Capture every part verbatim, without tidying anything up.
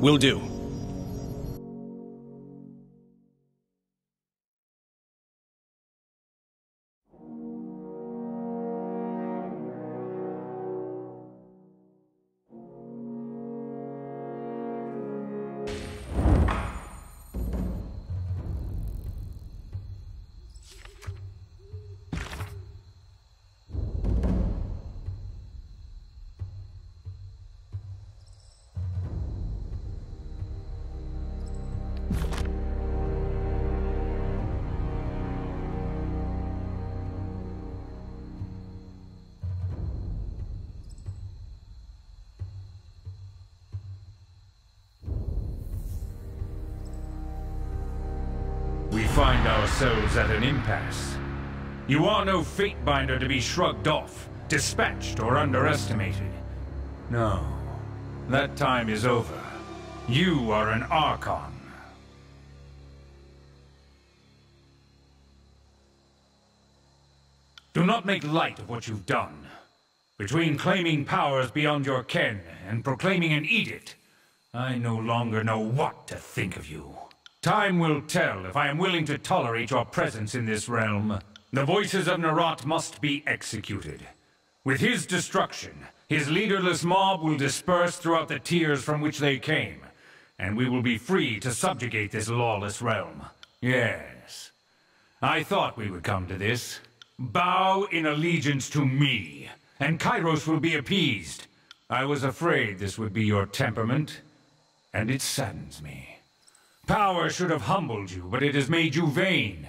Will do. Find ourselves at an impasse. You are no Fatebinder to be shrugged off, dispatched, or underestimated. No, that time is over. You are an Archon. Do not make light of what you've done. Between claiming powers beyond your ken and proclaiming an edict, I no longer know what to think of you. Time will tell if I am willing to tolerate your presence in this realm. The voices of Narat must be executed. With his destruction, his leaderless mob will disperse throughout the tiers from which they came, and we will be free to subjugate this lawless realm. Yes. I thought we would come to this. Bow in allegiance to me, and Kairos will be appeased. I was afraid this would be your temperament, and it saddens me. Power should have humbled you, but it has made you vain.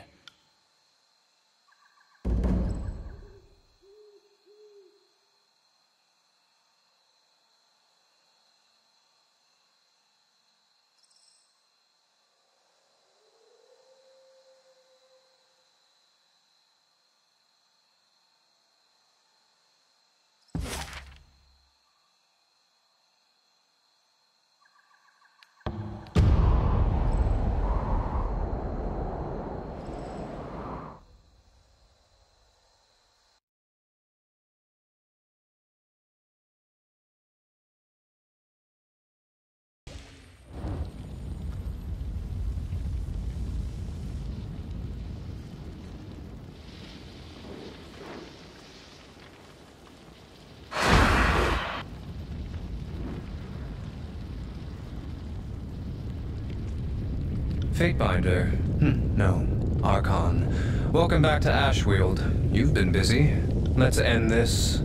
Fatebinder? Hm, no. Archon. Welcome back to Ashwield. You've been busy. Let's end this.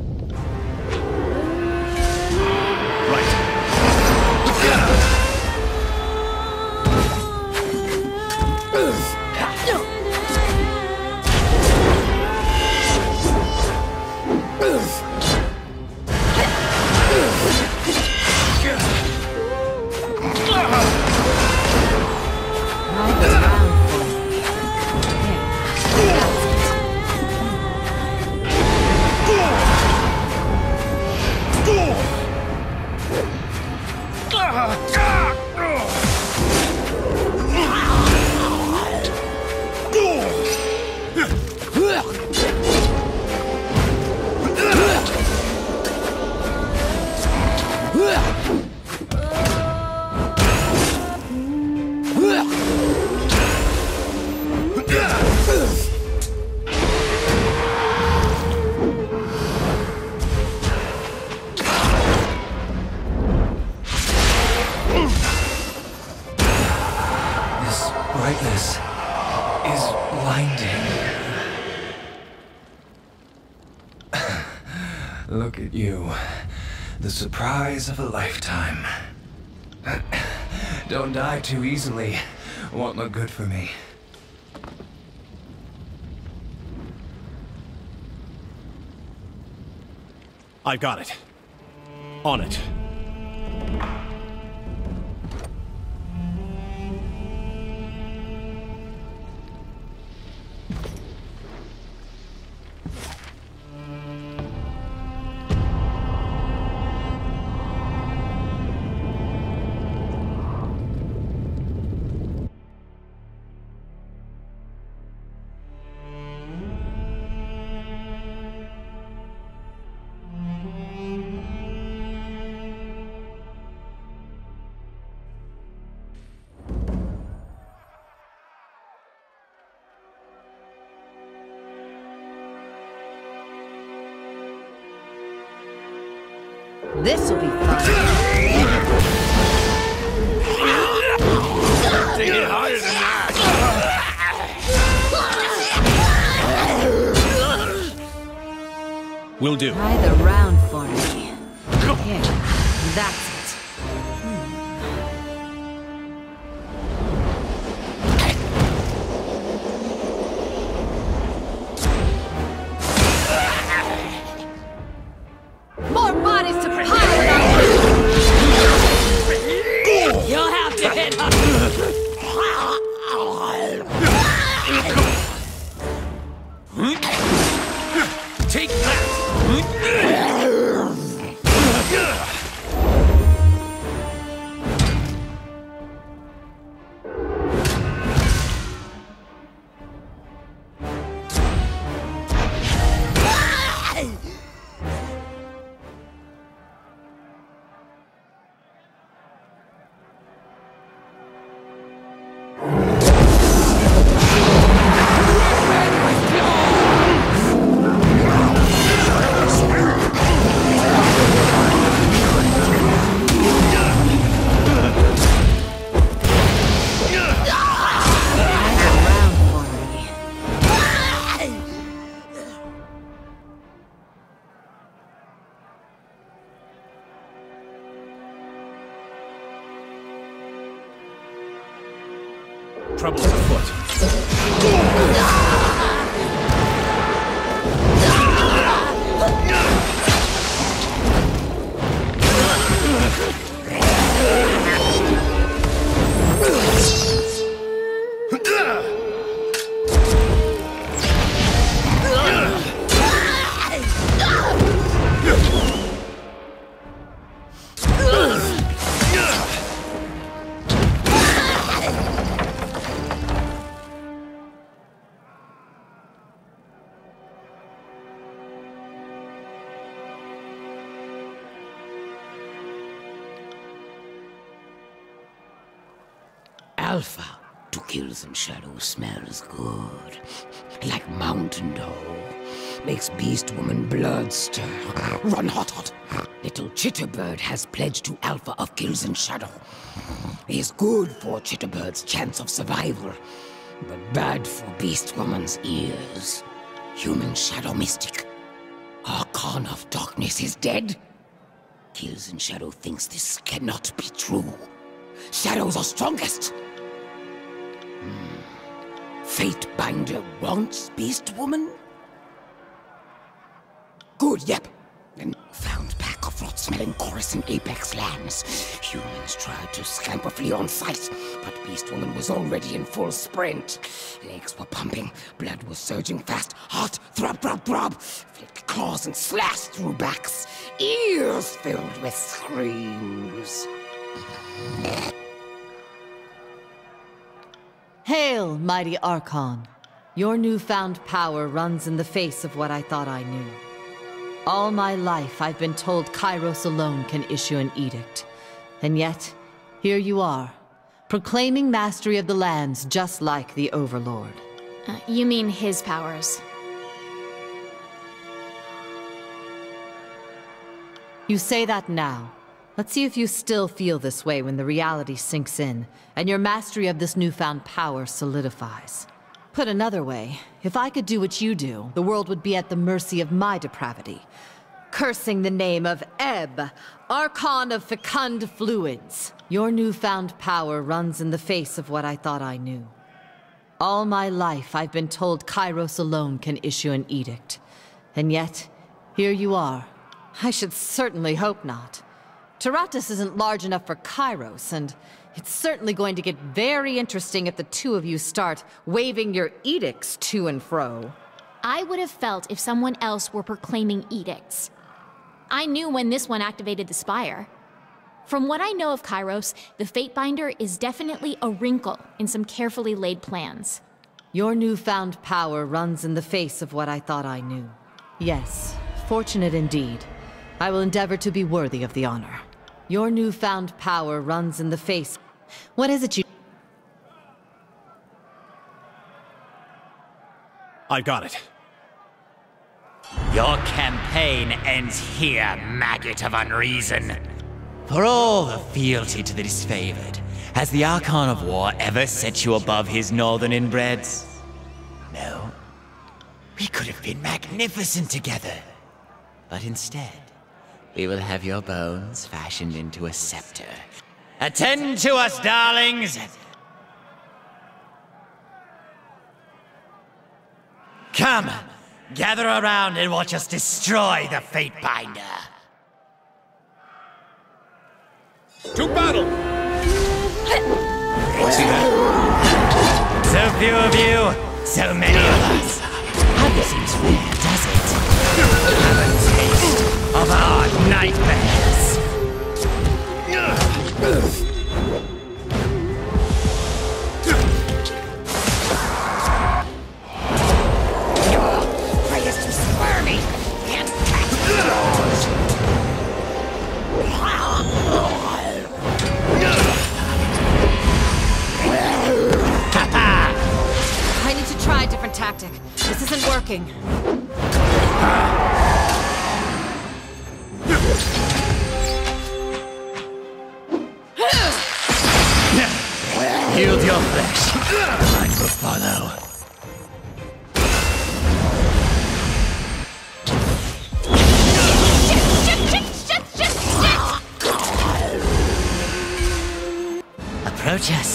Look at you. The surprise of a lifetime. Don't die too easily. Won't look good for me. I've got it. On it. This'll be fun. Take it harder than that. Will do. Try the round for me. Here, that's it. Alpha to Kills and Shadow smells good, like mountain dough. Makes Beast Woman blood stir, run hot hot. Little Chitterbird has pledged to Alpha of Kills and Shadow. Is good for Chitterbird's chance of survival, but bad for Beast Woman's ears. Human Shadow Mystic, Archon of Darkness is dead. Kills and Shadow thinks this cannot be true. Shadows are strongest. Fatebinder wants Beast Woman? Good, yep. Then found pack of rot-smelling Chorus in Apex lands. Humans tried to scamper flee on sight, but Beast Woman was already in full sprint. Legs were pumping, blood was surging fast, heart throb throb throb, flicked claws and slashed through backs, ears filled with screams. Hail, mighty Archon. Your newfound power runs in the face of what I thought I knew. All my life I've been told Kairos alone can issue an edict. And yet, here you are, proclaiming mastery of the lands just like the Overlord. Uh, you mean his powers? You say that now. Let's see if you still feel this way when the reality sinks in, and your mastery of this newfound power solidifies. Put another way, if I could do what you do, the world would be at the mercy of my depravity. Cursing the name of Ebb, Archon of Fecund Fluids. Your newfound power runs in the face of what I thought I knew. All my life I've been told Kairos alone can issue an edict. And yet, here you are. I should certainly hope not. Taratus isn't large enough for Kairos, and it's certainly going to get very interesting if the two of you start waving your edicts to and fro. I would have felt if someone else were proclaiming edicts. I knew when this one activated the Spire. From what I know of Kairos, the Fatebinder is definitely a wrinkle in some carefully laid plans. Your newfound power runs in the face of what I thought I knew. Yes, fortunate indeed. I will endeavor to be worthy of the honor. Your newfound power runs in the face. What is it you... I got it. Your campaign ends here, maggot of unreason. For all the fealty to the Disfavored, has the Archon of War ever set you above his northern inbreds? No. We could have been magnificent together. But instead, we will have your bones fashioned into a scepter. Attend to us, darlings! Come, gather around and watch us destroy the Fatebinder! To battle! See that? So few of you, so many of us. Hardly seems fair, does it? Have a taste of our nightmares. Try a different tactic. This isn't working. Yield your flesh. I will follow. Shit, shit, shit, shit, shit, shit. Approach us,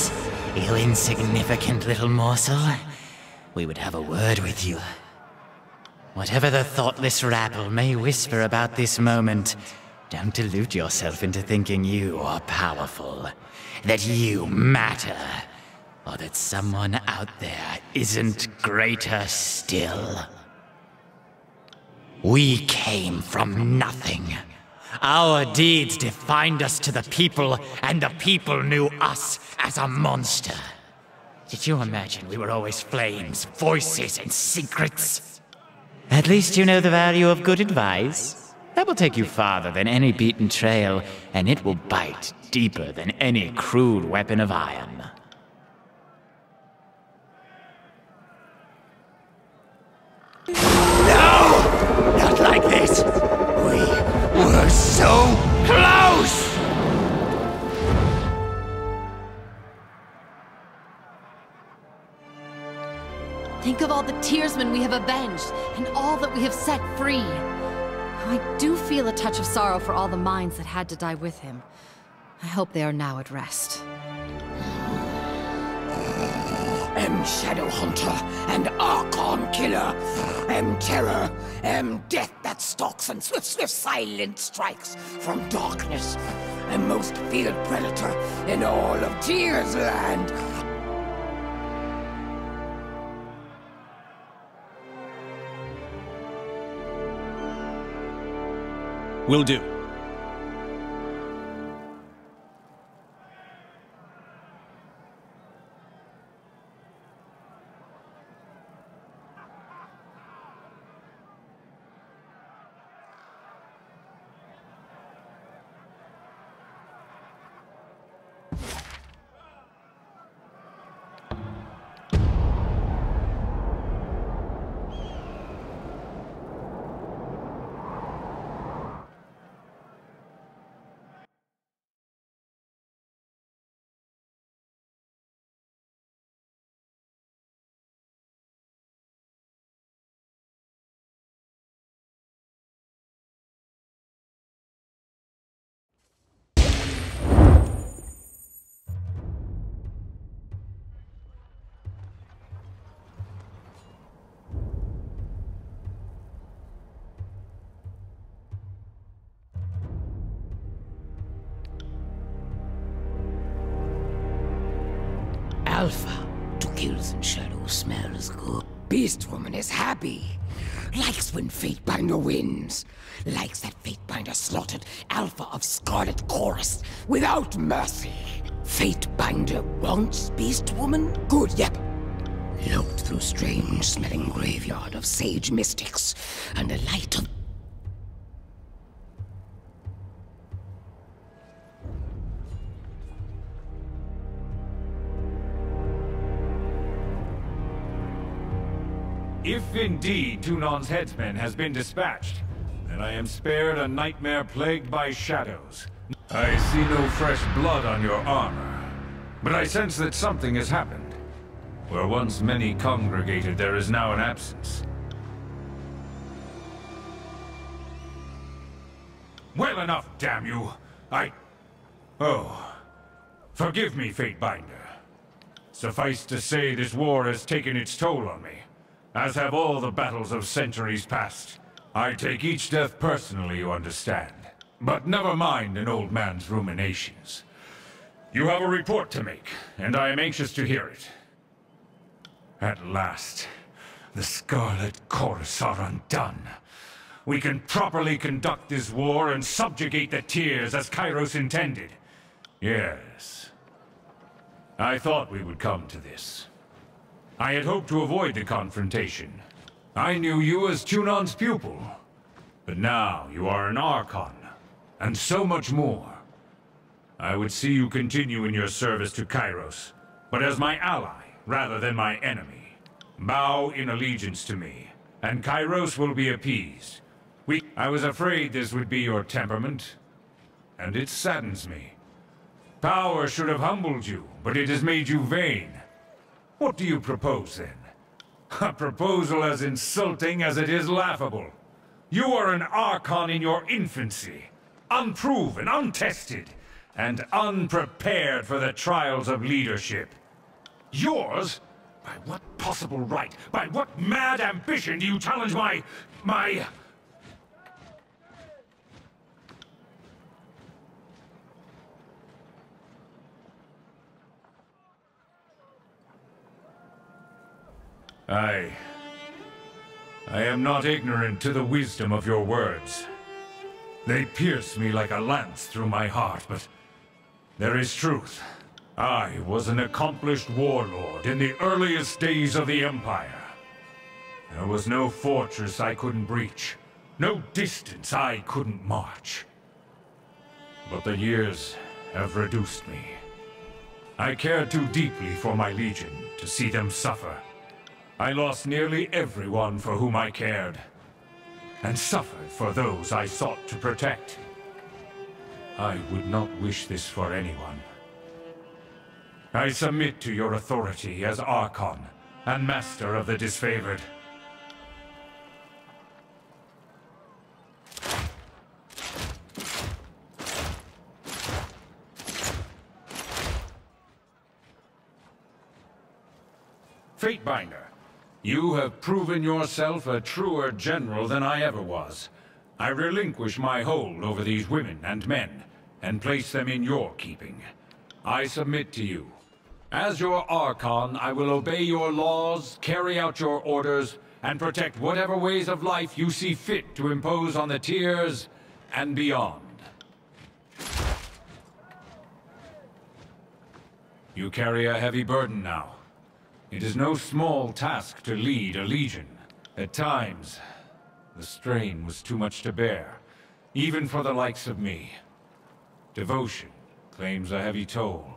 you insignificant little morsel. We would have a word with you. Whatever the thoughtless rabble may whisper about this moment, don't delude yourself into thinking you are powerful, that you matter, or that someone out there isn't greater still. We came from nothing. Our deeds defined us to the people, and the people knew us as a monster. Did you imagine we were always flames, voices, and secrets? At least you know the value of good advice. That will take you farther than any beaten trail, and it will bite deeper than any crude weapon of iron. No! Not like this! We were so close! Think of all the Tiersmen we have avenged, and all that we have set free. I do feel a touch of sorrow for all the minds that had to die with him. I hope they are now at rest. M Shadow Hunter and Archon Killer. M Terror, M Death that stalks and swift, swift silent strikes from darkness. M most feared predator in all of Tiersland. Will do. Alpha to Kills and Shadow smells good. Beast Woman is happy. Likes when Fatebinder wins. Likes that Fatebinder slaughtered Alpha of Scarlet Chorus without mercy. Fatebinder wants Beast Woman? Good, yep. Looked through strange smelling graveyard of sage mystics and the light of If indeed Tunon's headsman has been dispatched, then I am spared a nightmare plagued by shadows. I see no fresh blood on your armor, but I sense that something has happened. Where once many congregated, there is now an absence. Well enough, damn you! I... Oh. Forgive me, Fatebinder. Suffice to say, this war has taken its toll on me, as have all the battles of centuries past. I take each death personally, you understand. But never mind an old man's ruminations. You have a report to make, and I am anxious to hear it. At last, the Scarlet Chorus are undone. We can properly conduct this war and subjugate the Tiers as Kairos intended. Yes. I thought we would come to this. I had hoped to avoid the confrontation. I knew you as Tunon's pupil. But now you are an Archon, and so much more. I would see you continue in your service to Kairos, but as my ally rather than my enemy. Bow in allegiance to me, and Kairos will be appeased. We I was afraid this would be your temperament, and it saddens me. Power should have humbled you, but it has made you vain. What do you propose, then? A proposal as insulting as it is laughable. You are an Archon in your infancy, unproven, untested, and unprepared for the trials of leadership. Yours? By what possible right, by what mad ambition do you challenge my... my... I... I am not ignorant to the wisdom of your words. They pierce me like a lance through my heart, but there is truth. I was an accomplished warlord in the earliest days of the Empire. There was no fortress I couldn't breach, no distance I couldn't march. But the years have reduced me. I cared too deeply for my legion to see them suffer. I lost nearly everyone for whom I cared, and suffered for those I sought to protect. I would not wish this for anyone. I submit to your authority as Archon and Master of the Disfavored. Fatebinder, you have proven yourself a truer general than I ever was. I relinquish my hold over these women and men, and place them in your keeping. I submit to you. As your Archon, I will obey your laws, carry out your orders, and protect whatever ways of life you see fit to impose on the Tiers and beyond. You carry a heavy burden now. It is no small task to lead a legion. At times, the strain was too much to bear, even for the likes of me. Devotion claims a heavy toll,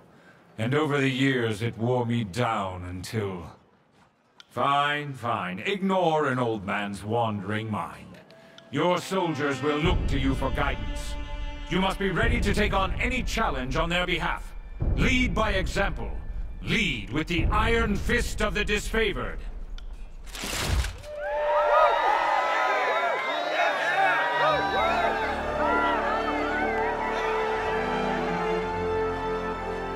and over the years it wore me down until... Fine, fine. Ignore an old man's wandering mind. Your soldiers will look to you for guidance. You must be ready to take on any challenge on their behalf. Lead by example. Lead with the iron fist of the disfavored.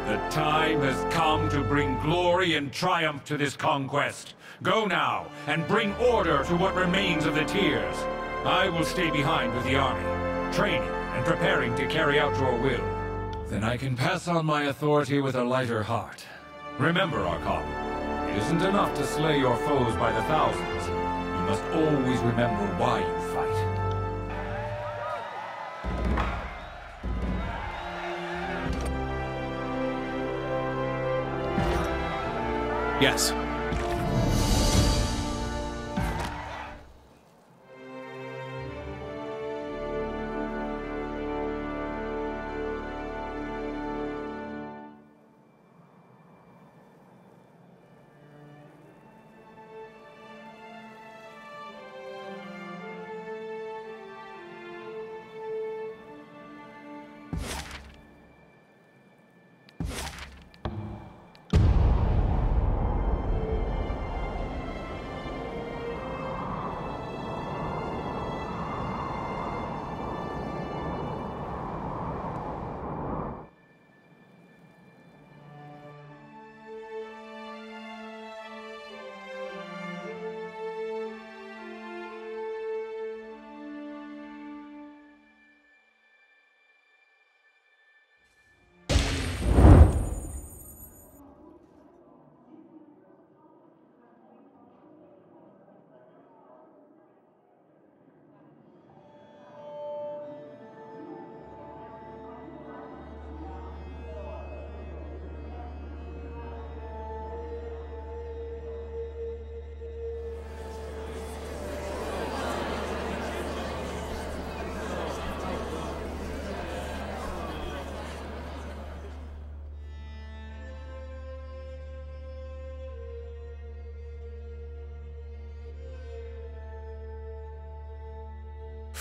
The time has come to bring glory and triumph to this conquest. Go now and bring order to what remains of the Tiers. I will stay behind with the army, training and preparing to carry out your will. Then I can pass on my authority with a lighter heart. Remember, Archon, it isn't enough to slay your foes by the thousands. You must always remember why you fight. Yes.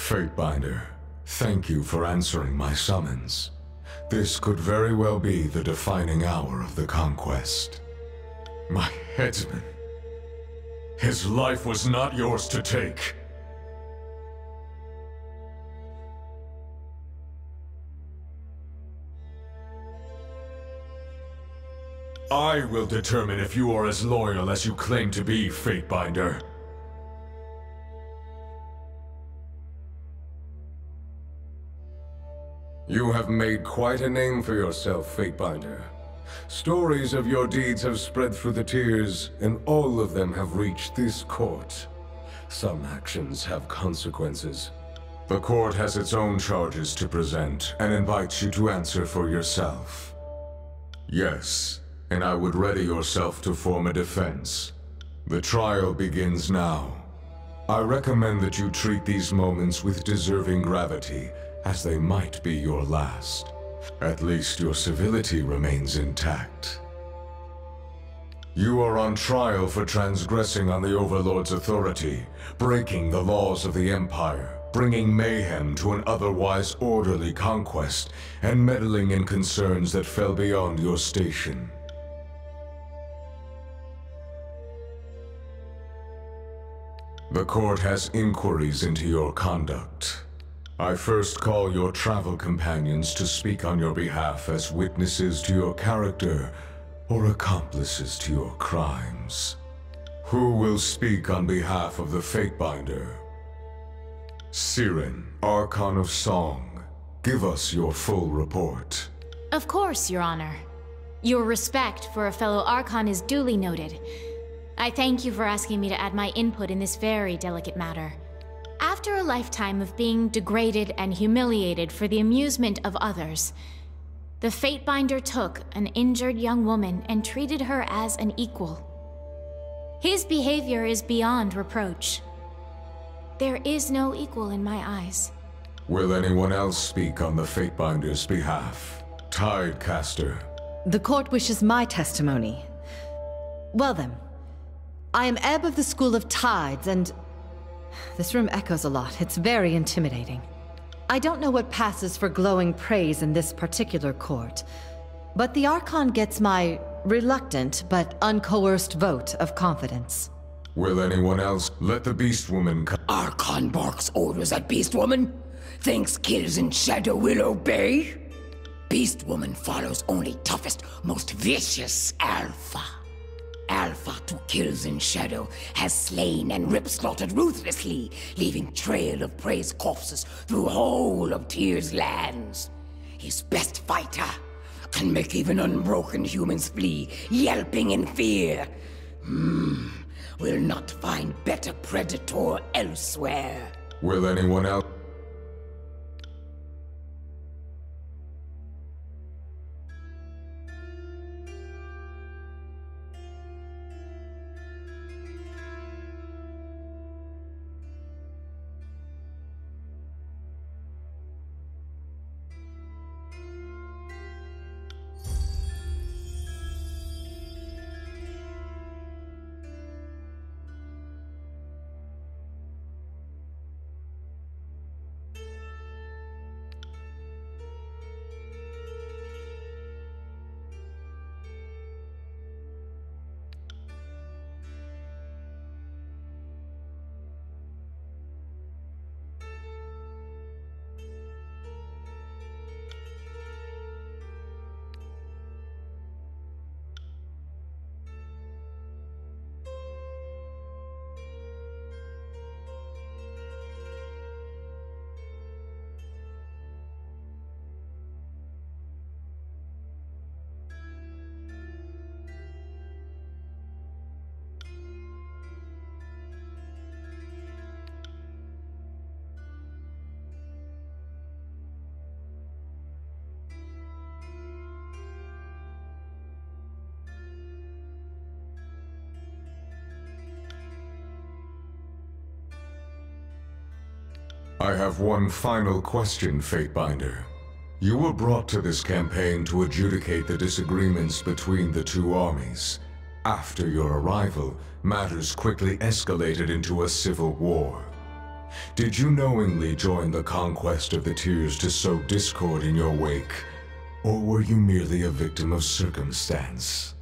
Fatebinder, thank you for answering my summons. This could very well be the defining hour of the conquest. My headsman. His life was not yours to take. I will determine if you are as loyal as you claim to be, Fatebinder. You have made quite a name for yourself, Fatebinder. Stories of your deeds have spread through the Tiers, and all of them have reached this court. Some actions have consequences. The court has its own charges to present, and invites you to answer for yourself. Yes, and I would ready yourself to form a defense. The trial begins now. I recommend that you treat these moments with deserving gravity, as they might be your last. At least your civility remains intact. You are on trial for transgressing on the Overlord's authority, breaking the laws of the Empire, bringing mayhem to an otherwise orderly conquest, and meddling in concerns that fell beyond your station. The court has inquiries into your conduct. I first call your travel companions to speak on your behalf as witnesses to your character or accomplices to your crimes. Who will speak on behalf of the Fatebinder? Siren, Archon of Song, give us your full report. Of course, Your Honor. Your respect for a fellow Archon is duly noted. I thank you for asking me to add my input in this very delicate matter. After a lifetime of being degraded and humiliated for the amusement of others, the Fatebinder took an injured young woman and treated her as an equal. His behavior is beyond reproach. There is no equal in my eyes. Will anyone else speak on the Fatebinder's behalf? Tidecaster. The court wishes my testimony. Well then, I am Ebb of the School of Tides, and this room echoes a lot. It's very intimidating. I don't know what passes for glowing praise in this particular court, but the Archon gets my reluctant but uncoerced vote of confidence. Will anyone else? Let the Beast Woman come. Archon barks orders at Beast Woman? Thinks Kills and Shadow will obey? Beast Woman follows only toughest, most vicious alpha. Alpha to Kills in Shadow has slain and rip-slaughtered ruthlessly, leaving trail of prey's corpses through whole of Tyr's lands. His best fighter can make even unbroken humans flee, yelping in fear. Hmm, we'll not find better predator elsewhere. Will anyone else? I have one final question, Fatebinder. You were brought to this campaign to adjudicate the disagreements between the two armies. After your arrival, matters quickly escalated into a civil war. Did you knowingly join the conquest of the Tiers to sow discord in your wake, or were you merely a victim of circumstance?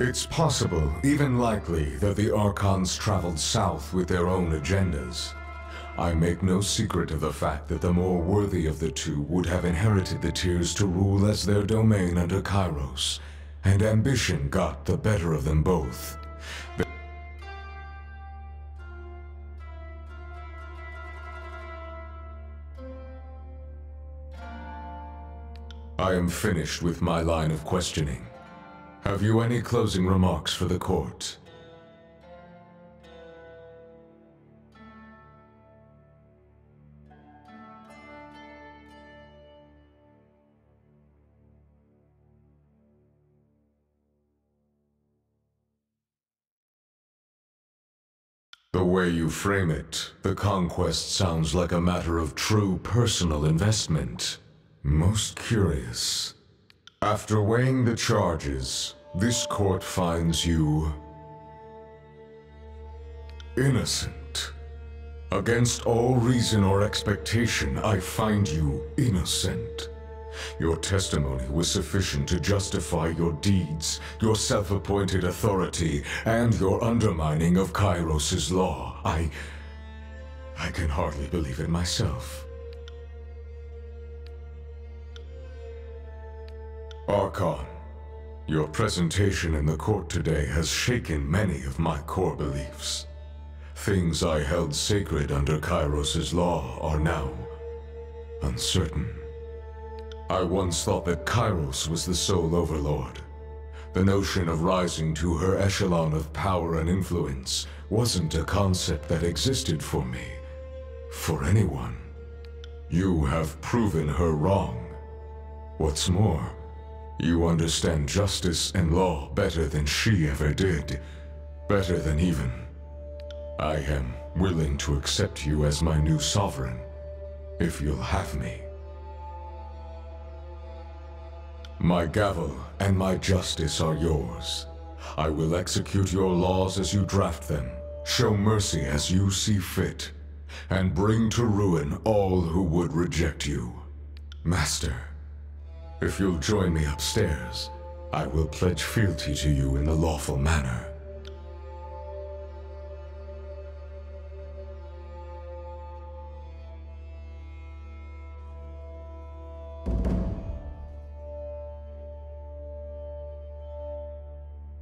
It's possible, even likely, that the Archons traveled south with their own agendas. I make no secret of the fact that the more worthy of the two would have inherited the Tiers to rule as their domain under Kairos, and ambition got the better of them both. The I am finished with my line of questioning. Have you any closing remarks for the court? The way you frame it, the conquest sounds like a matter of true personal investment. Most curious. After weighing the charges, this court finds you innocent. Against all reason or expectation, I find you innocent. Your testimony was sufficient to justify your deeds, your self-appointed authority, and your undermining of Kairos' law. I... I can hardly believe it myself. Archon, your presentation in the court today has shaken many of my core beliefs. Things I held sacred under Kairos' law are now uncertain. I once thought that Kairos was the sole overlord. The notion of rising to her echelon of power and influence wasn't a concept that existed for me, for anyone. You have proven her wrong. What's more, you understand justice and law better than she ever did. Better than even. I am willing to accept you as my new sovereign, if you'll have me. My gavel and my justice are yours. I will execute your laws as you draft them, show mercy as you see fit, and bring to ruin all who would reject you. Master, if you'll join me upstairs, I will pledge fealty to you in the lawful manner.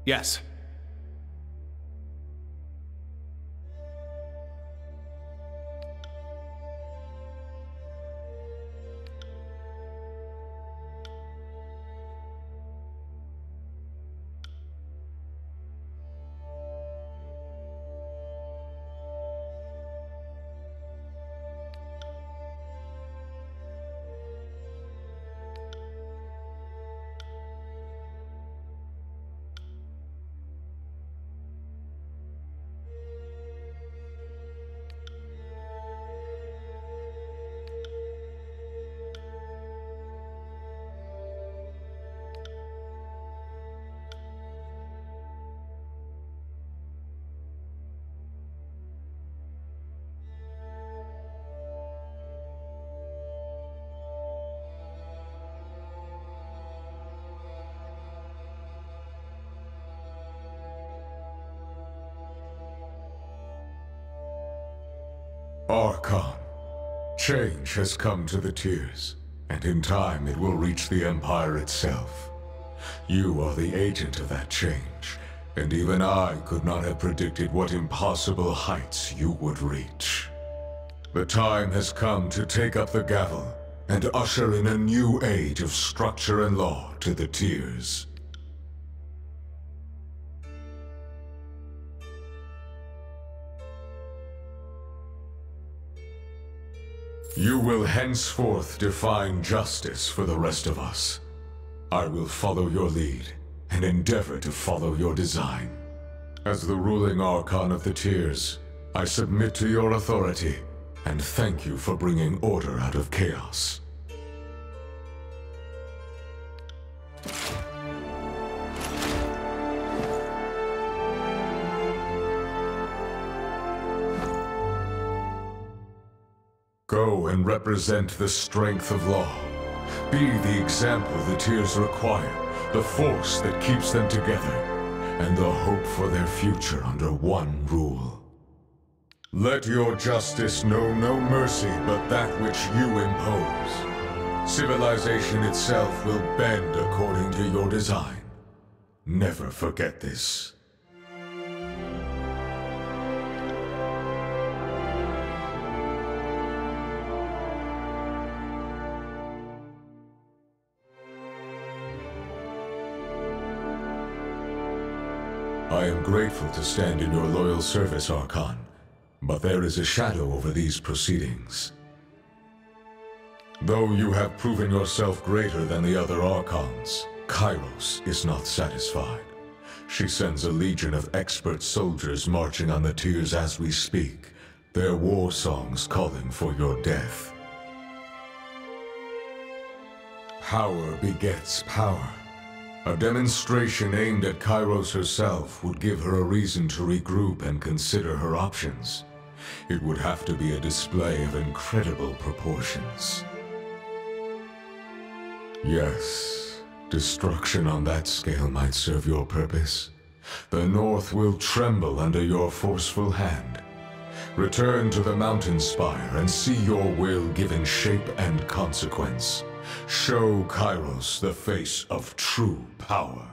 Yes. Archon, change has come to the Tiers, and in time it will reach the Empire itself. You are the agent of that change, and even I could not have predicted what impossible heights you would reach. The time has come to take up the gavel and usher in a new age of structure and law to the Tiers. You will henceforth define justice for the rest of us. I will follow your lead, and endeavor to follow your design. As the ruling Archon of the Tiers, I submit to your authority, and thank you for bringing order out of chaos. Go and represent the strength of law. Be the example the Tiers require, the force that keeps them together, and the hope for their future under one rule. Let your justice know no mercy but that which you impose. Civilization itself will bend according to your design. Never forget this. I am grateful to stand in your loyal service, Archon, but there is a shadow over these proceedings. Though you have proven yourself greater than the other Archons, Kairos is not satisfied. She sends a legion of expert soldiers marching on the Tiers as we speak, their war songs calling for your death. Power begets power. A demonstration aimed at Kairos herself would give her a reason to regroup and consider her options. It would have to be a display of incredible proportions. Yes, destruction on that scale might serve your purpose. The North will tremble under your forceful hand. Return to the Mountain Spire and see your will given shape and consequence. Show Kairos the face of true power.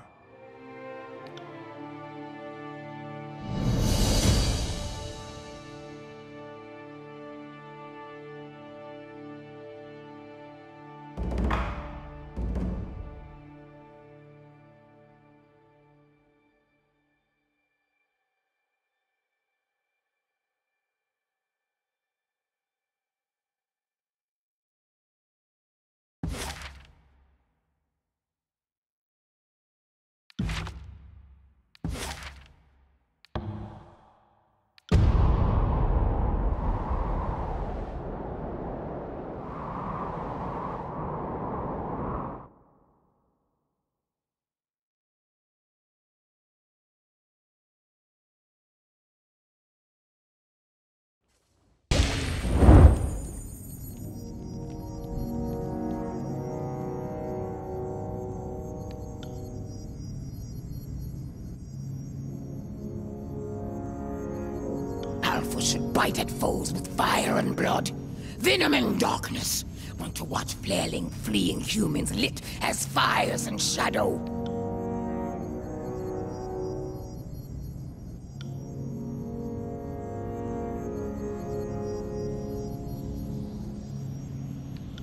Should bite at foes with fire and blood, venom and darkness. Want to watch flailing, fleeing humans lit as fires and shadow.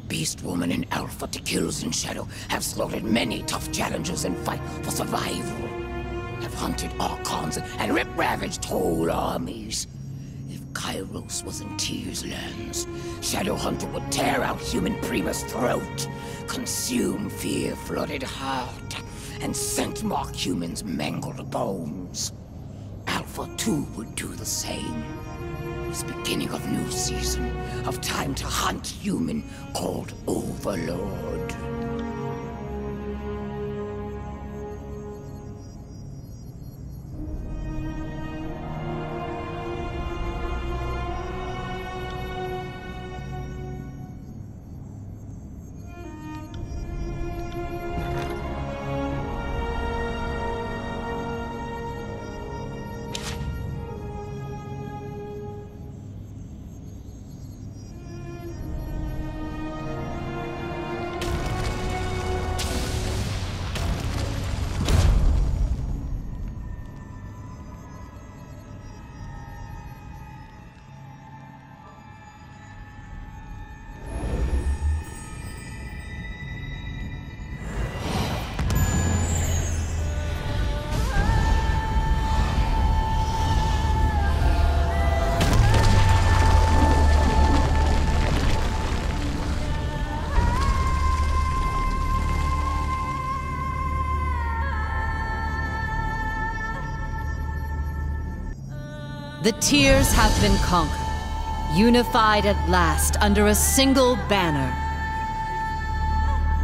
Beast Woman and Alpha to Kills and Shadow have slaughtered many tough challengers and fight for survival. Have hunted Archons and rip-ravaged whole armies. Kairos was in Tiers' lands. Shadow Hunter would tear out human Prima's throat, consume fear-flooded heart, and scent-mark humans' mangled bones. Alpha, too, would do the same. It's beginning of new season, of time to hunt human called Overlord. The Tiers have been conquered, unified at last under a single banner.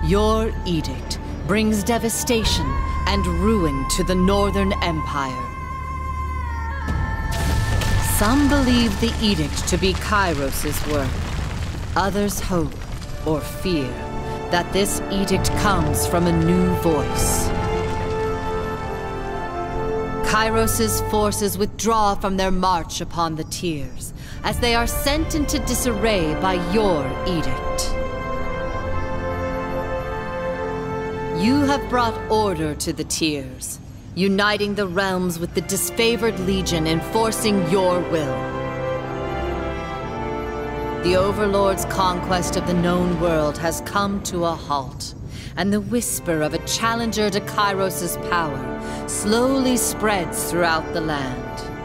Your edict brings devastation and ruin to the Northern Empire. Some believe the edict to be Kairos' work, Others hope, or fear, that this edict comes from a new voice. Kairos' forces withdraw from their march upon the Tiers, as they are sent into disarray by your edict. You have brought order to the Tiers, uniting the realms with the Disfavored Legion and forcing your will. The Overlord's conquest of the known world has come to a halt, and the whisper of a challenger to Kairos' power slowly spreads throughout the land.